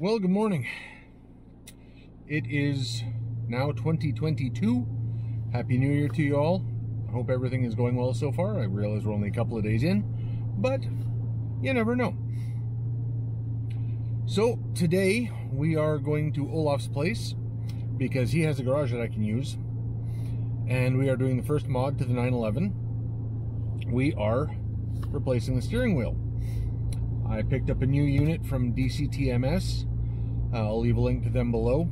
Well, good morning. It is now 2022. Happy New Year to you all. I hope everything is going well so far. I realize we're only a couple of days in, but you never know. So today we are going to Olaf's place because he has a garage that I can use. And we are doing the first mod to the 911. We are replacing the steering wheel. I picked up a new unit from DCTMS. I'll leave a link to them below.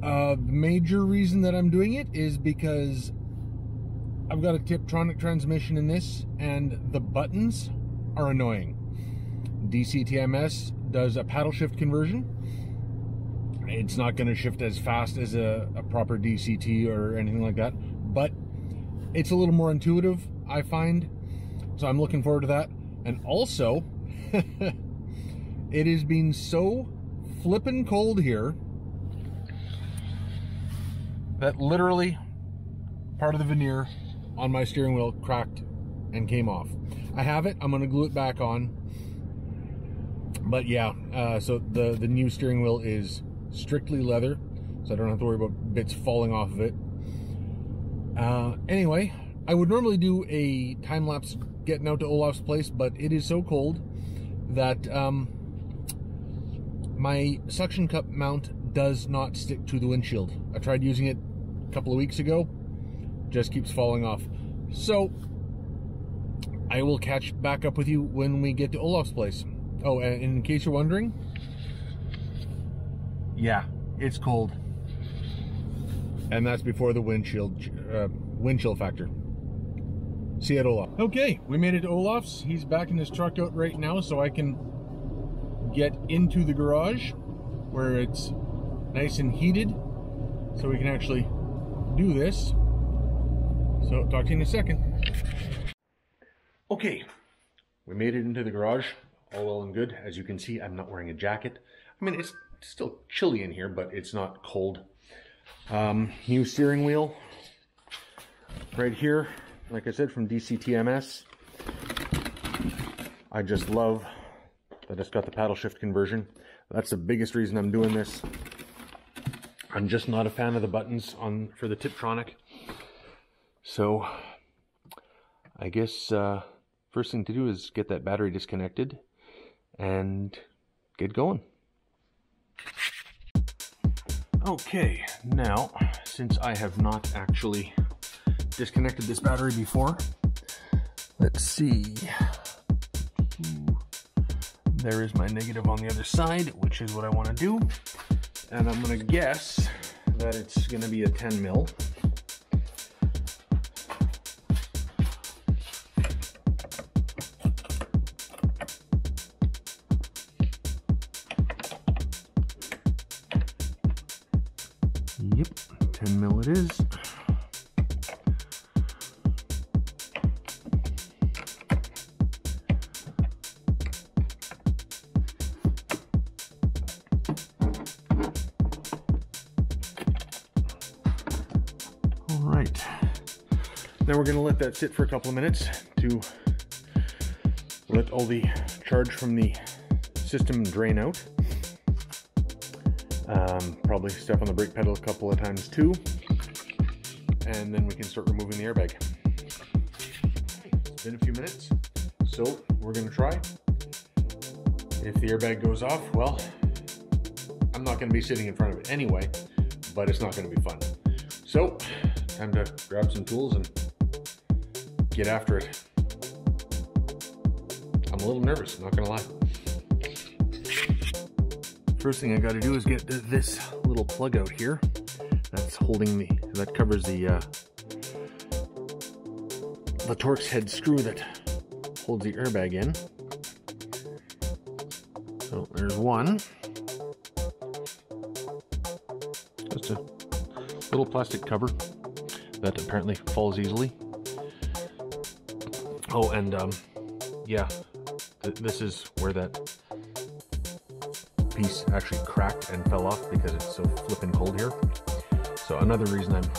The major reason that I'm doing it is because I've got a Tiptronic transmission in this, and the buttons are annoying. DCTMS does a paddle shift conversion. It's not going to shift as fast as a proper DCT or anything like that, but it's a little more intuitive, I find. So I'm looking forward to that. And also, it has been so flippin' cold here that literally part of the veneer on my steering wheel cracked and came off. I have it, I'm gonna glue it back on. But yeah, so the new steering wheel is strictly leather, so I don't have to worry about bits falling off of it. Anyway, I would normally do a time-lapse getting out to Olaf's place, but it is so cold that my suction cup mount does not stick to the windshield. I tried using it a couple of weeks ago, just keeps falling off. So I will catch back up with you when we get to Olaf's place. Oh, and in case you're wondering, yeah, it's cold, and that's before the wind chill factor. See you at Olaf. Okay, we made it to Olaf's. He's backing his truck out right now so I can get into the garage where it's nice and heated so we can actually do this. So talk to you in a second. Okay, we made it into the garage, all well and good. As you can see, I'm not wearing a jacket. I mean, it's still chilly in here, but it's not cold. New steering wheel right here. Like I said, from DCTMS. I just love that it's got the paddle shift conversion. That's the biggest reason I'm doing this. I'm just not a fan of the buttons for the Tiptronic. So I guess first thing to do is get that battery disconnected and get going. Okay, now since I have not actually disconnected this battery before. Let's see. There is my negative on the other side, which is what I want to do. And I'm going to guess that it's going to be a 10 mil. Yep, 10 mil it is. Now we're going to let that sit for a couple of minutes to let all the charge from the system drain out. Probably step on the brake pedal a couple of times too, and then we can start removing the airbag. It's been a few minutes, so we're going to try. If the airbag goes off, well, I'm not going to be sitting in front of it anyway, but it's not going to be fun. So, time to grab some tools and get after it. I'm a little nervous, not gonna lie. First thing I gotta do is get this little plug out here. That's holding that covers the Torx head screw that holds the airbag in. So there's one. Just a little plastic cover that apparently falls easily. Oh, and yeah, this is where that piece actually cracked and fell off because it's so flippin' cold here. So another reason I'm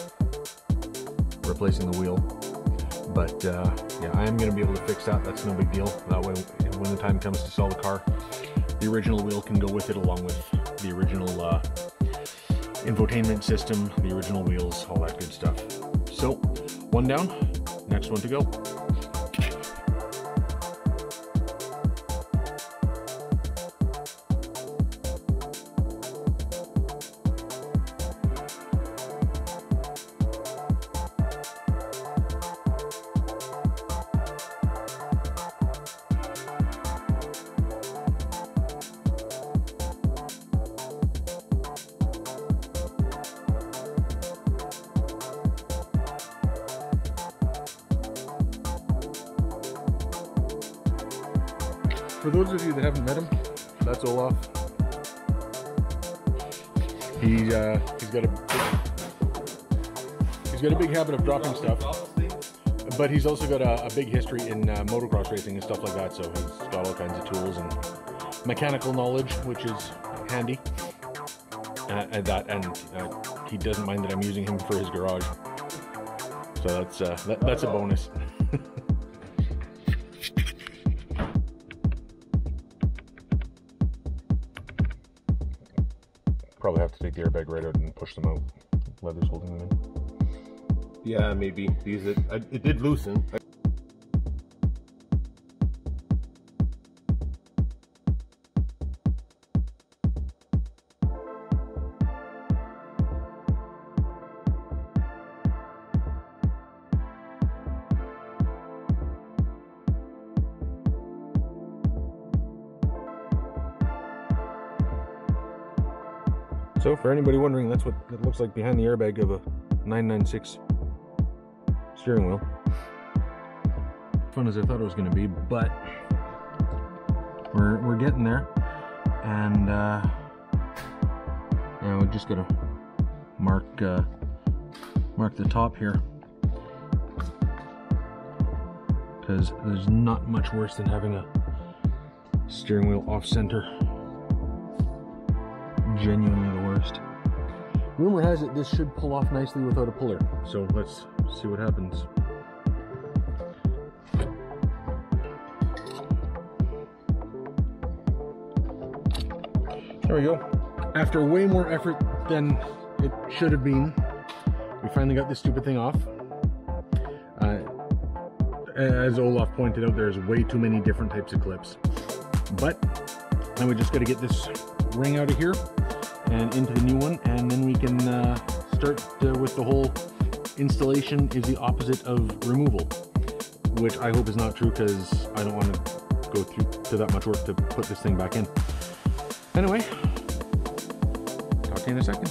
replacing the wheel. But yeah, I am gonna be able to fix that. That's no big deal. That way, when the time comes to sell the car, The original wheel can go with it, along with the original infotainment system, the original wheels, all that good stuff. So one down, next one to go. For those of you that haven't met him, that's Olaf. He's got a big habit of dropping stuff, but he's also got a big history in motocross racing and stuff like that. So he's got all kinds of tools and mechanical knowledge, which is handy. He doesn't mind that I'm using him for his garage, so that's a bonus. Probably have to take the airbag right out and push them out. Leather's holding them in. Yeah, maybe. These it did loosen. So for anybody wondering, that's what it looks like behind the airbag of a 996 steering wheel. Fun as I thought it was going to be, but we're getting there, and now we're just gonna mark the top here, because there's not much worse than having a steering wheel off center. Genuinely the worst. Rumor has it this should pull off nicely without a puller, so let's see what happens. There we go. After way more effort than it should have been, we finally got this stupid thing off. As Olaf pointed out, there's way too many different types of clips. But now we just got to get this ring out of here and into the new one, and then we can start with the whole installation is the opposite of removal, which I hope is not true, because I don't want to go through to that much work to put this thing back in. Anyway, talk to you in a second.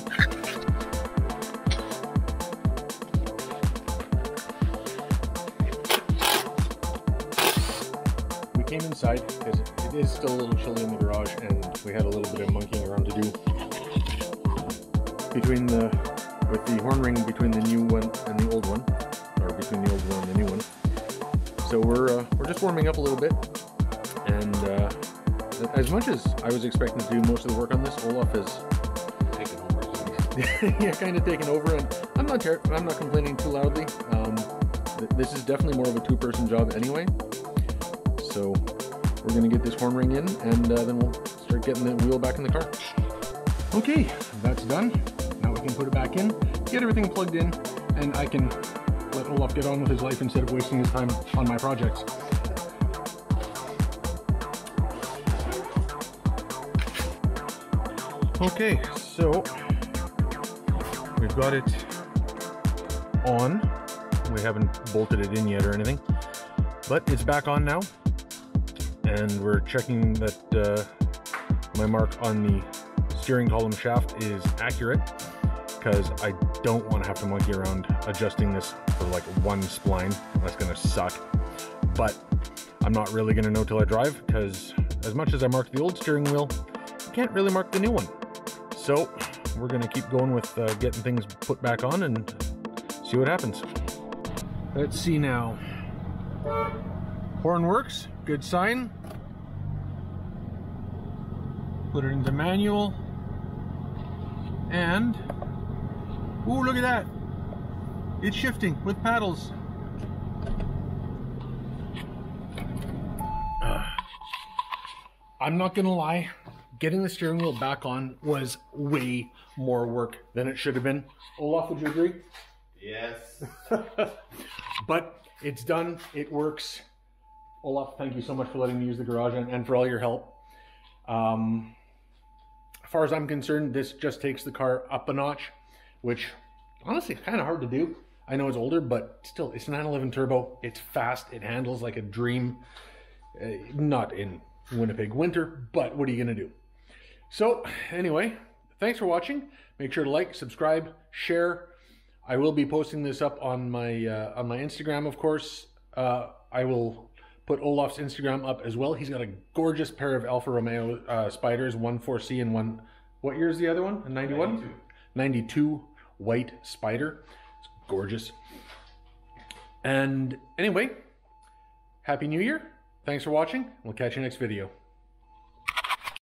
We came inside because it is still a little chilly in the garage, and we had a little bit of monkeying around to do with the horn ring between the new one and the old one, or between the old one and the new one. So we're just warming up a little bit, and as much as I was expecting to do most of the work on this, Olaf has taken over. Yeah, kind of taken over, and I'm not complaining too loudly. This is definitely more of a two-person job anyway. So we're gonna get this horn ring in, and then we'll start getting the wheel back in the car. Okay, that's done. Now we can put it back in, get everything plugged in, and I can let Olaf get on with his life instead of wasting his time on my projects. Okay, so we've got it on. We haven't bolted it in yet or anything, but it's back on now. And we're checking that my mark on the steering column shaft is accurate, because I don't want to have to monkey around adjusting this for like one spline. That's going to suck, but I'm not really going to know till I drive, because as much as I marked the old steering wheel, I can't really mark the new one. So we're going to keep going with getting things put back on and see what happens. Let's see now. Horn works, good sign. Put it into manual, and ooh, look at that! It's shifting with paddles. I'm not gonna lie, Getting the steering wheel back on was way more work than it should have been. Olaf, would you agree? Yes. But it's done, it works. Olaf, thank you so much for letting me use the garage and for all your help. As far as I'm concerned, this just takes the car up a notch, which honestly, kind of hard to do. I know it's older, but still, it's a 911 turbo. It's fast, it handles like a dream. Not in Winnipeg winter, but what are you gonna do? So anyway, thanks for watching. Make sure to like, subscribe, share. I will be posting this up on my Instagram, of course. I will put Olaf's Instagram up as well. He's got a gorgeous pair of Alfa Romeo Spiders, one 4C and one, what year is the other one? A 91? 92. 92 white Spider. It's gorgeous. And anyway, Happy New Year. Thanks for watching. We'll catch you next video.